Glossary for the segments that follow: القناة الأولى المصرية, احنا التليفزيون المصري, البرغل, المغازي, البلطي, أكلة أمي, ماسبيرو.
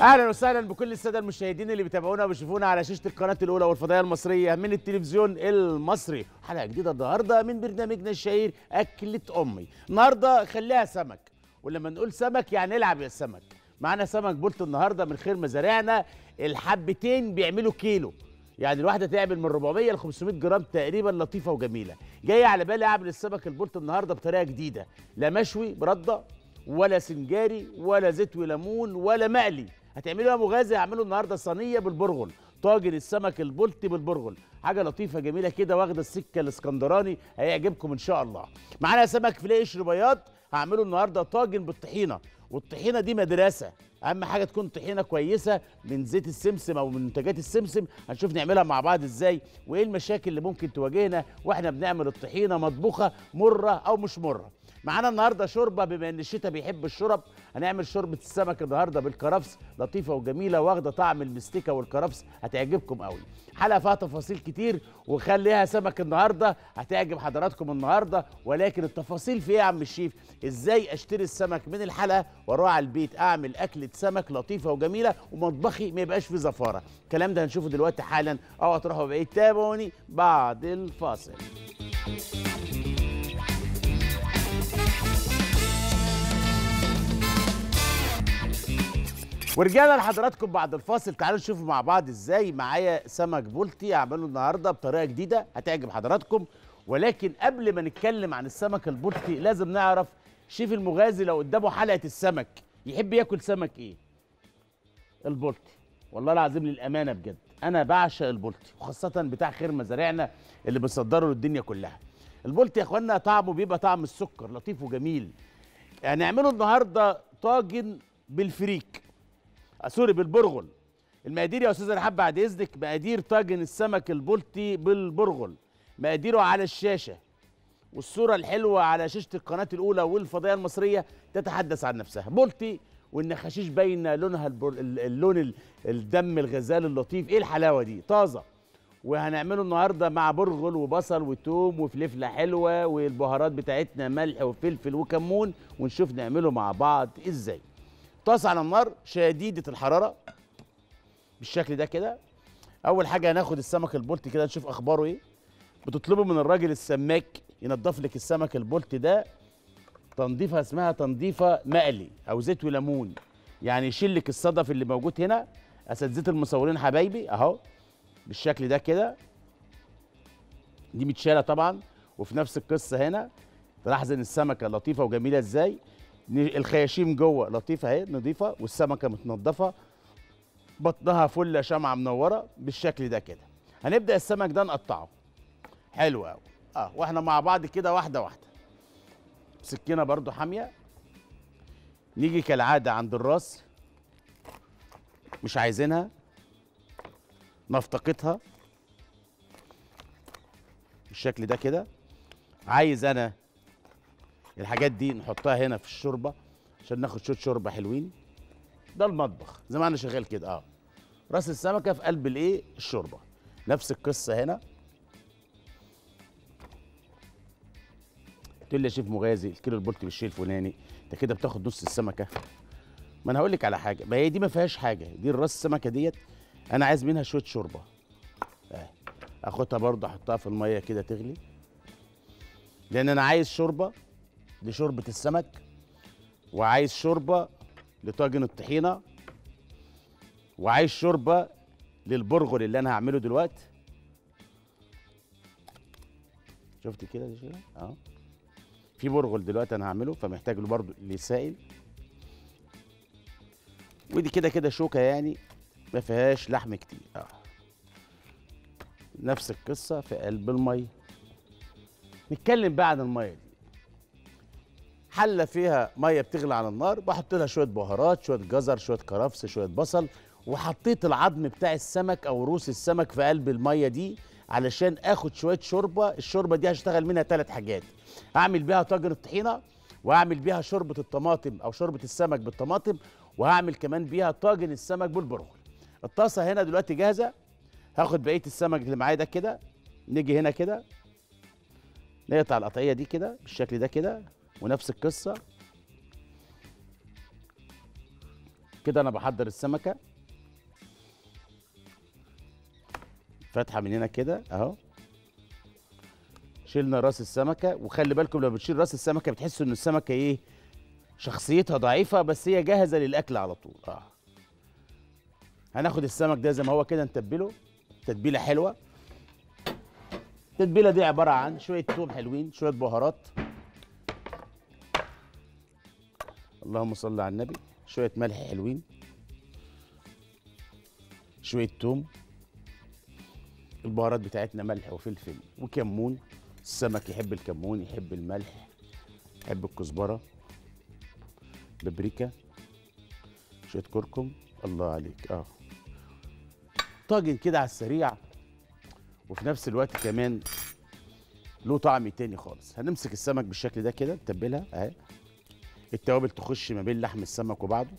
اهلا وسهلا بكل الساده المشاهدين اللي بيتابعونا وبيشوفونا على شاشه القناه الاولى والفضائيه المصريه من التلفزيون المصري. حلقه جديده النهارده من برنامجنا الشهير اكله امي. النهارده خليها سمك، ولما نقول سمك يعني العب يا سمك. معانا سمك بلطي النهارده من خير مزارعنا، الحبتين بيعملوا كيلو، يعني الواحده تعمل من 400 ل 500 جرام تقريبا. لطيفه وجميله. جاي على بالي اعمل السمك البلطي النهارده بطريقه جديده، لا مشوي برده ولا سنجاري ولا زيت وليمون ولا مقلي. هتعملوا يا مغازي؟ هعمله النهارده صينيه بالبرغل، طاجن السمك البلطي بالبرغل، حاجه لطيفه جميله كده واخده السكه الاسكندراني، هيعجبكم ان شاء الله. معانا سمك فيليه قشر بياض، هعمله النهارده طاجن بالطحينه، والطحينه دي مدرسه، اهم حاجه تكون طحينه كويسه من زيت السمسم او من منتجات السمسم. هنشوف نعملها مع بعض ازاي وايه المشاكل اللي ممكن تواجهنا واحنا بنعمل الطحينه، مطبوخه مره او مش مره. معانا النهارده شوربه، بما ان الشتاء بيحب الشرب هنعمل شوربه السمك النهارده بالكرفس، لطيفه وجميله واخده طعم المستكه والكرفس، هتعجبكم قوي. حلقه فيها تفاصيل كتير، وخليها سمك النهارده هتعجب حضراتكم النهارده. ولكن التفاصيل في ايه يا عم الشيف؟ ازاي اشتري السمك من الحلقه واروح على البيت اعمل اكله سمك لطيفه وجميله ومطبخي ما يبقاش فيه زفاره؟ الكلام ده هنشوفه دلوقتي حالا، اوعوا تروحوا بعيد، تابعوني بعد الفاصل. ورجعنا لحضراتكم بعد الفاصل. تعالوا نشوف مع بعض ازاي معايا سمك بلطي هعمله النهارده بطريقه جديده هتعجب حضراتكم. ولكن قبل ما نتكلم عن السمك البلطي لازم نعرف شيف المغازي لو قدامه حلقه السمك يحب ياكل سمك ايه؟ البلطي. والله العظيم للامانه بجد انا بعشق البلطي، وخاصه بتاع خير مزارعنا اللي بيصدره للدنيا كلها. البلطي يا اخوانا طعمه بيبقى طعم السكر، لطيف وجميل. هنعمله يعني النهارده طاجن بالفريك، سوري بالبرغل. المقادير يا استاذ رحاب بعد اذنك، مقادير طاجن السمك البلطي بالبرغل مقاديره على الشاشه، والصوره الحلوه على شاشه القناه الاولى والفضائيه المصريه تتحدث عن نفسها. بلطي والنخاشيش باينه لونها، اللون الدم الغزال اللطيف، ايه الحلاوه دي؟ طازه. وهنعمله النهارده مع برغل وبصل وتوم وفلفله حلوه، والبهارات بتاعتنا ملح وفلفل وكمون، ونشوف نعمله مع بعض ازاي. طاسه على النار شديده الحراره بالشكل ده كده. اول حاجه هناخد السمك البلطي كده نشوف اخباره ايه. بتطلبه من الراجل السماك ينضف لك السمك البلطي ده تنظيفه اسمها تنظيفه مقلي او زيت وليمون، يعني يشيل لك الصدف اللي موجود هنا. اساتذه المصورين حبايبي اهو بالشكل ده كده، دي متشاله طبعا. وفي نفس القصه هنا تلاحظن السمكه لطيفه وجميله ازاي، الخياشيم جوه لطيفه اهي نظيفه، والسمكه متنضفه، بطنها فله شمعه منوره بالشكل ده كده. هنبدا السمك ده نقطعه حلو قوي واحنا مع بعض كده واحده واحده. سكينه برضو حاميه، نيجي كالعاده عند الراس، مش عايزينها نفتقدها بالشكل ده كده. عايز انا الحاجات دي نحطها هنا في الشوربه عشان ناخد شويه شوربه حلوين. ده المطبخ زي ما انا شغال كده راس السمكه في قلب الايه الشوربه. نفس القصه هنا. تقول لي يا شيف مغازي الكيلو البلطي بالشيء الفلاني، انت كده بتاخد نص السمكه. ما انا هقول لك على حاجه، ما هي دي ما فيهاش حاجه، دي الراس السمكه ديت انا عايز منها شويه شوربه. اخدها برضه احطها في الميه كده تغلي، لان انا عايز شوربه لشوربة السمك، وعايز شوربة لطاجن الطحينة، وعايز شوربة للبرغل اللي أنا هعمله دلوقتي. شفت كده دي كده؟ في برغل دلوقتي أنا هعمله فمحتاج له برضه للسائل. ودي كده كده شوكة يعني ما فيهاش لحم كتير. نفس القصة في قلب المية. نتكلم بقى عن المية دي. حله فيها ميه بتغلي على النار، بحط لها شويه بهارات، شويه جزر، شويه كرفس، شويه بصل، وحطيت العظم بتاع السمك او روس السمك في قلب الميه دي علشان اخد شويه شوربه. الشوربه دي هشتغل منها ثلاث حاجات، هعمل بيها طاجن الطحينه، وهعمل بيها شوربه الطماطم او شوربه السمك بالطماطم، وهعمل كمان بيها طاجن السمك بالبرغل. الطاسه هنا دلوقتي جاهزه، هاخد بقيه السمك اللي معايا ده كده، نيجي هنا كده نقطع القطعيه دي كده بالشكل ده كده، ونفس القصة كده انا بحضر السمكه، فاتحه من هنا كده اهو، شلنا راس السمكه. وخلي بالكم لما بتشيل راس السمكه بتحسوا ان السمكه ايه شخصيتها ضعيفه، بس هي جاهزه للاكل على طول. هناخد السمك ده زي ما هو كده، نتبله تتبيله حلوه. التتبيله دي عباره عن شويه ثوم حلوين، شويه بهارات، اللهم صل على النبي، شويه ملح حلوين، شويه ثوم. البهارات بتاعتنا ملح وفلفل وكمون، السمك يحب الكمون، يحب الملح، يحب الكزبره، بابريكا، شويه كركم. الله عليك. طاجن كده على السريع، وفي نفس الوقت كمان له طعم تاني خالص. هنمسك السمك بالشكل ده كده، نتبلها اهي، التوابل تخش ما بين لحم السمك وبعضه،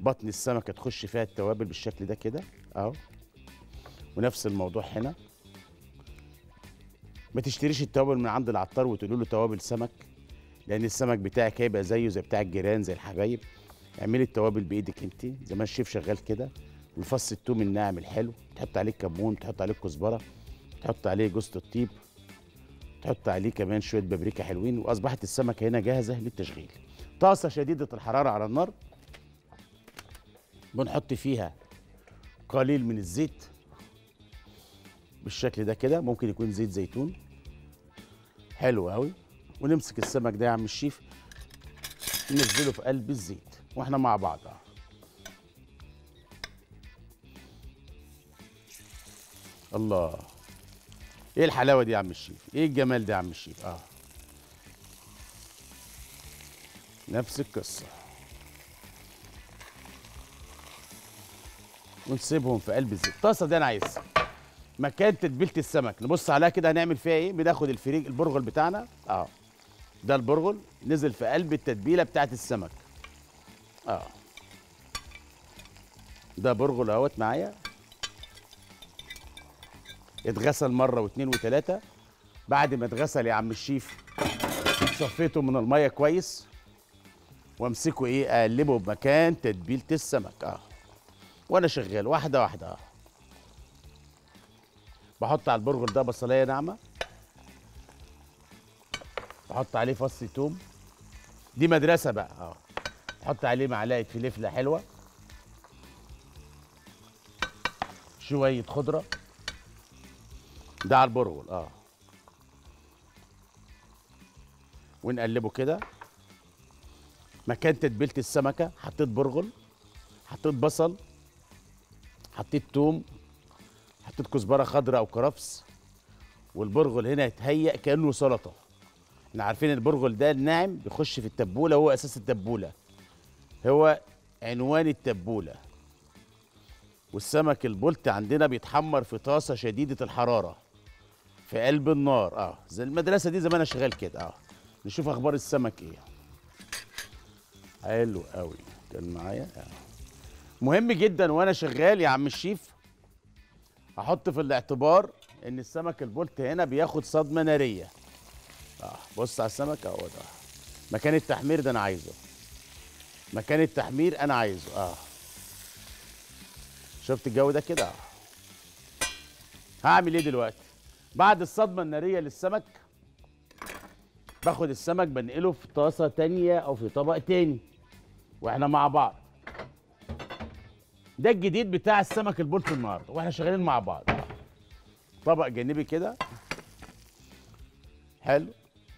بطن السمكه تخش فيها التوابل بالشكل ده كده اهو. ونفس الموضوع هنا، ما تشتريش التوابل من عند العطار وتقول له توابل سمك، لان السمك بتاعك هيبقى زيه زي بتاع الجيران زي الحبايب. اعملي التوابل بايدك انت زي ما الشيف شغال كده، والفص التوم الناعم الحلو، تحط عليه كمون، تحط عليه كزبره، تحط عليه جوزة الطيب، تحط عليه كمان شويه بابريكا حلوين. واصبحت السمكه هنا جاهزه للتشغيل. طاسه شديده الحراره على النار، بنحط فيها قليل من الزيت بالشكل ده كده، ممكن يكون زيت زيتون حلو قوي. ونمسك السمك ده يا عم الشيف، ننزله في قلب الزيت واحنا مع بعض. الله، ايه الحلاوه دي يا عم الشيف، ايه الجمال ده يا عم الشيف. نفس القصه، ونسيبهم في قلب الزيت. الطاسه دي انا عايزها مكان تتبيله السمك، نبص عليها كده هنعمل فيها ايه. بناخد الفريك البرغل بتاعنا، ده البرغل نزل في قلب التتبيله بتاعت السمك. ده برغل اهوت معايا، اتغسل مره واثنين وثلاثه. بعد ما اتغسل يا عم الشيف صفيته من الميه كويس، وامسكه ايه اقلبه بمكان تتبيله السمك. وانا شغال واحده واحده. بحط على البرغل ده بصلايه ناعمه، بحط عليه فص ثوم، دي مدرسه بقى. بحط عليه معلقه فلفله حلوه، شويه خضره، ده على البرغل. ونقلبه كده مكان تتبيله السمكه. حطيت برغل، حطيت بصل، حطيت ثوم، حطيت كزبره خضراء او كرفس. والبرغل هنا يتهيأ كانه سلطه. احنا عارفين البرغل ده الناعم بيخش في التبوله، هو اساس التبوله، هو عنوان التبوله. والسمك البلطي عندنا بيتحمر في طاسه شديده الحراره في قلب النار. زي المدرسه دي زي ما انا شغال كده. نشوف اخبار السمك ايه. حلو قوي كان معايا. مهم جدا وانا شغال يا عم الشيف احط في الاعتبار ان السمك البلطي هنا بياخد صدمه ناريه. بص على السمك اهو، ده مكان التحمير ده انا عايزه، مكان التحمير انا عايزه. شفت الجو ده كده. هعمل ايه دلوقتي؟ بعد الصدمه الناريه للسمك باخد السمك بنقله في طاسه تانيه او في طبق تاني واحنا مع بعض. ده الجديد بتاع السمك البلطي النهارده واحنا شغالين مع بعض. طبق جانبي كده حلو.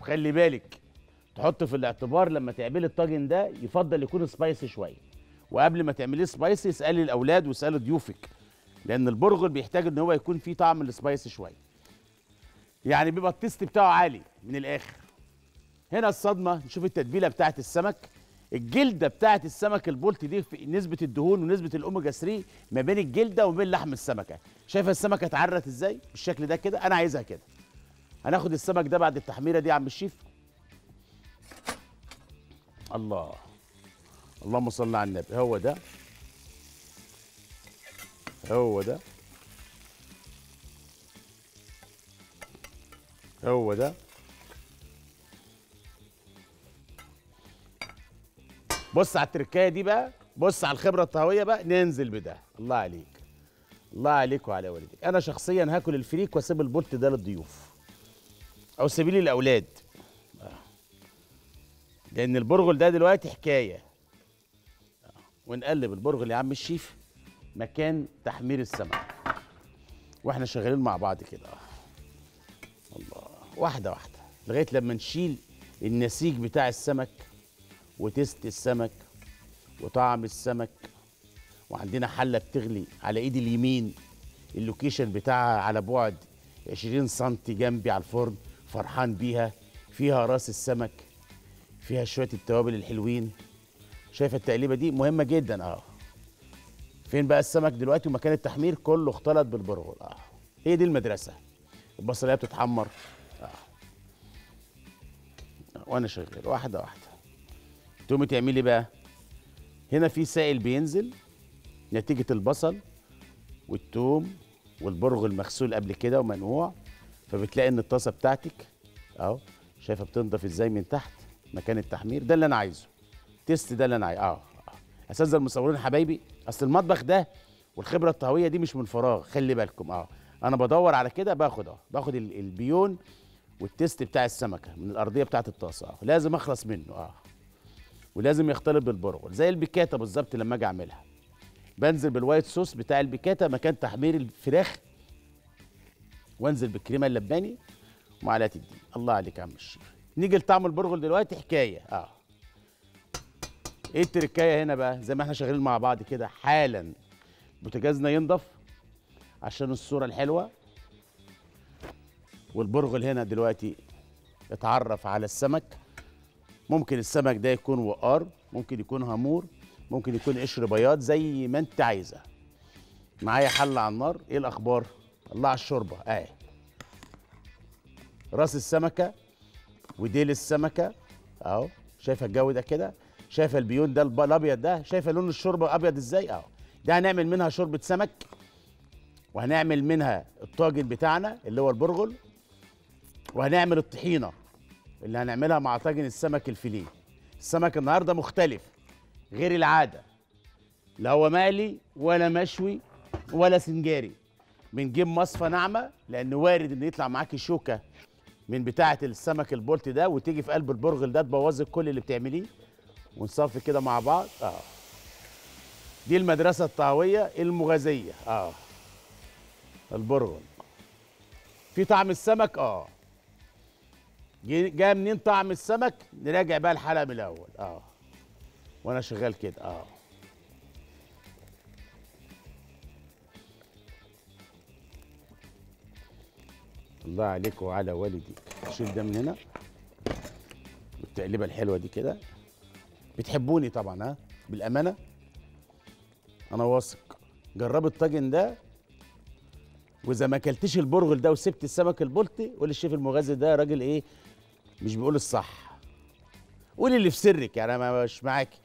خلي بالك تحط في الاعتبار لما تعملي الطاجن ده يفضل يكون سبايسي شويه، وقبل ما تعمليه سبايسي اسالي الاولاد واسالي ضيوفك، لان البرغل بيحتاج ان هو يكون فيه طعم السبايسي شويه، يعني بيبقى التيست بتاعه عالي. من الاخر هنا الصدمه، نشوف التتبيله بتاعه السمك. الجلده بتاعه السمك البلطي دي في نسبه الدهون ونسبه الاوميجا 3 ما بين الجلده وما بين لحم السمكه. شايفه السمكه اتعرت ازاي بالشكل ده كده، انا عايزها كده. هناخد السمك ده بعد التحميره دي يا عم الشيف. الله، اللهم صل على النبي. هو ده، هو ده، هو ده. بص على التركايه دي بقى، بص على الخبره الطهويه بقى، ننزل بده. الله عليك، الله عليك وعلى والديك. انا شخصيا هاكل الفريك واسيب البولت ده للضيوف او سيبيه للاولاد، لان البرغل ده دلوقتي حكايه. ونقلب البرغل يا عم الشيف مكان تحمير السمك واحنا شغالين مع بعض كده. الله، واحده واحده لغايه لما نشيل النسيج بتاع السمك وتست السمك وطعم السمك. وعندنا حله بتغلي على ايدي اليمين، اللوكيشن بتاعها على بعد 20 سم جنبي على الفرن، فرحان بيها. فيها راس السمك، فيها شويه التوابل الحلوين. شايفه التقليبه دي مهمه جدا. فين بقى السمك دلوقتي ومكان التحمير؟ كله اختلط بالبرغل. هي دي المدرسه. البصليه بتتحمر. وانا شغال واحده واحده. تقومي تعملي بقى هنا في سائل بينزل نتيجه البصل والثوم والبرغل مغسول قبل كده ومنقوع، فبتلاقي ان الطاسه بتاعتك شايفه بتنضف ازاي من تحت مكان التحمير. ده اللي انا عايزه، تيست ده اللي انا عايزه. اساتذه المصورين حبايبي، اصل المطبخ ده والخبره الطهويه دي مش من فراغ، خلي بالكم. انا بدور على كده، باخد البيون والتيست بتاع السمكه من الارضيه بتاعه الطاسه. لازم اخلص منه. ولازم يختلط بالبرغل زي البيكاتا بالظبط. لما اجي اعملها بنزل بالوايت صوص بتاع البيكاتا مكان تحمير الفراخ، وانزل بالكريمه اللباني ومعلقه الدقيق. الله عليك يا عم الشيف. نيجي لطعم البرغل دلوقتي حكايه. ايه التركايه هنا بقى؟ زي ما احنا شغالين مع بعض كده حالا. بوتجازنا ينضف عشان الصوره الحلوه. والبرغل هنا دلوقتي اتعرف على السمك. ممكن السمك ده يكون وقار، ممكن يكون هامور، ممكن يكون قشر بياض، زي ما انت عايزه. معايا حله على النار. ايه الاخبار؟ الله على الشوربه. راس السمكه وديل السمكه. شايفه الجو ده كده؟ شايفه البيون ده الابيض ده؟ شايفه لون الشوربه ابيض ازاي؟ ده هنعمل منها شوربه سمك، وهنعمل منها الطاجن بتاعنا اللي هو البرغل، وهنعمل الطحينه اللي هنعملها مع طاجن السمك الفيليه. السمك النهارده مختلف غير العاده، لا هو مقلي ولا مشوي ولا سنجاري. بنجيب مصفى ناعمه، لان وارد ان يطلع معاكي شوكه من بتاعه السمك البلطي ده وتيجي في قلب البرغل ده تبوظك كل اللي بتعمليه. ونصفي كده مع بعض. دي المدرسه الطهويه المغازيه. البرغل في طعم السمك. جاي منين طعم السمك؟ نراجع بقى الحلقه من الاول. وانا شغال كده. الله عليك وعلى والدي. شيل ده من هنا والتقليبه الحلوه دي كده. بتحبوني طبعا. بالامانه انا واثق. جربي الطاجن ده، واذا ما اكلتيش البرغل ده وسبت السمك البلطي قولي الشيف المغازي ده راجل ايه، مش بيقول الصح. قولي اللي في سرك، يعني انا مش معاكي،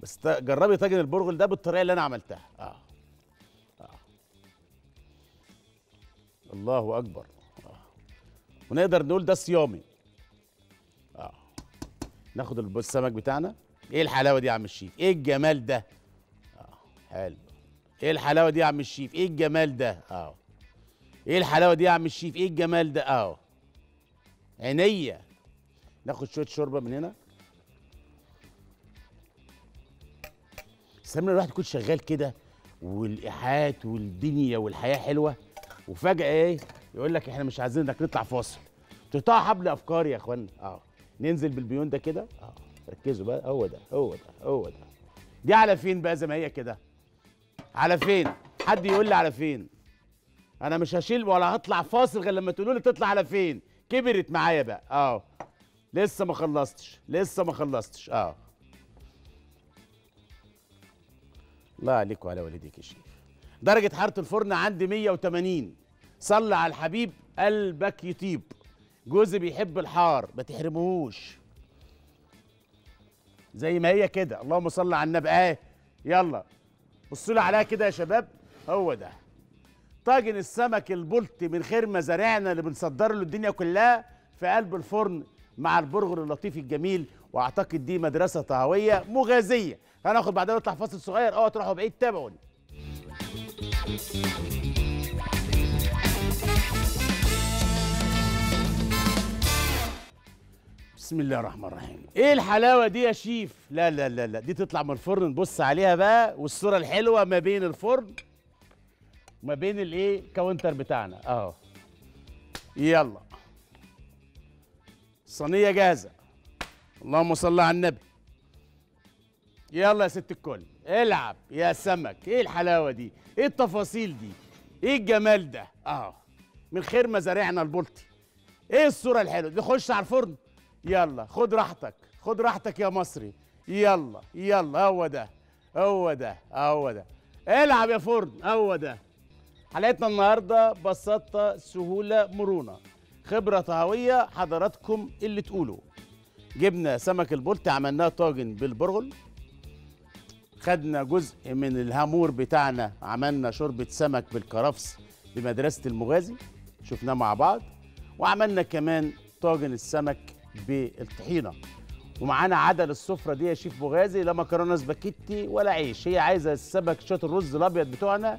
بس جربي طاجن البرغل ده بالطريقه اللي انا عملتها. الله اكبر. ونقدر نقول ده صيامي. ناخد السمك بتاعنا. ايه الحلاوه دي يا عم الشيف؟ ايه الجمال ده؟ حلو. ايه الحلاوه دي يا عم الشيف؟ ايه الجمال ده؟ ايه الحلاوه دي يا عم الشيف؟ ايه الجمال ده؟ عينيا. ناخد شويه شوربه من هنا. سامع الواحد يكون شغال كده والايحاءات والدنيا والحياه حلوه، وفجاه ايه يقول لك احنا مش عايزينك نطلع فاصل. تقطع حبل افكار يا اخوانا. ننزل بالبيون ده كده. ركزوا بقى. هو ده. دي على فين بقى زي ما هي كده؟ على فين؟ حد يقول لي على فين؟ انا مش هشيل ولا هطلع فاصل غير لما تقولوا لي تطلع على فين. كبرت معايا بقى. لسه ما خلصتش. الله عليك وعلى والديك يا شيخ. درجه حراره الفرن عندي 180. صلي على الحبيب قلبك يطيب. جوزي بيحب الحار، ما تحرموهوش. زي ما هي كده. اللهم صل على النبي. يلا بصوا لي عليها كده يا شباب. هو ده طاجن السمك البلطي من خير مزارعنا اللي بنصدر له الدنيا كلها، في قلب الفرن مع البرغل اللطيف الجميل واعتقد دي مدرسه طهويه مغازيه. هناخد بعدها نطلع فاصل صغير، تروحوا بعيد، تابعوني. بسم الله الرحمن الرحيم. ايه الحلاوه دي يا شيف؟ لا لا لا لا، دي تطلع من الفرن نبص عليها بقى، والصوره الحلوه ما بين الفرن وما بين الايه الكاونتر بتاعنا اهو. يلا الصينيه جاهزه، اللهم صل على النبي. يلا يا ست الكل العب يا سمك. ايه الحلاوه دي؟ ايه التفاصيل دي؟ ايه الجمال ده؟ اهو من خير مزارعنا البلطي. ايه الصوره الحلوه دي؟ خش على الفرن، يلا خد راحتك، خد راحتك يا مصري. يلا يلا، هو ده هو ده هو ده، العب يا فرن، هو ده حلقتنا النهارده. بساطه، سهوله، مرونه، خبره طهويه، حضراتكم اللي تقولوا. جبنا سمك البلطي، عملناه طاجن بالبرغل، خدنا جزء من الهامور بتاعنا، عملنا شوربه سمك بالكرفس بمدرسه المغازي، شفناه مع بعض، وعملنا كمان طاجن السمك بالطحينه، ومعانا عدل السفره دي يا شيف مغازي، لا مكرونه سباكيتي ولا عيش، هي عايزه السمك شويه الرز الابيض بتوعنا،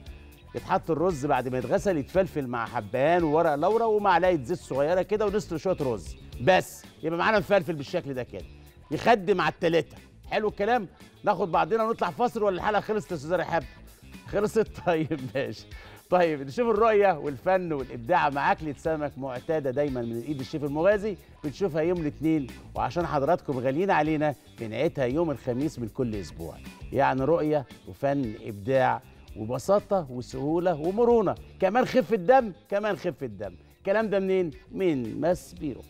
يتحط الرز بعد ما يتغسل يتفلفل مع حبهان وورق لورا ومعلقه زيت صغيره كده، ونسلق شويه رز بس، يبقى معانا مفلفل بالشكل ده كده، يخدم على التلاته. حلو الكلام. ناخد بعضنا ونطلع فاصل، ولا الحلقه خلصت يا استاذ رحاب؟ خلصت؟ طيب ماشي. طيب نشوف الرؤية والفن والإبداع مع أكلة سمك معتادة دايما من إيد الشيف المغازي، بتشوفها يوم الاثنين، وعشان حضراتكم غاليين علينا بنعيدها يوم الخميس من كل أسبوع. يعني رؤية وفن إبداع وبساطة وسهولة ومرونة، كمان خفة دم، كمان خفة دم. الكلام ده منين؟ من ماسبيرو.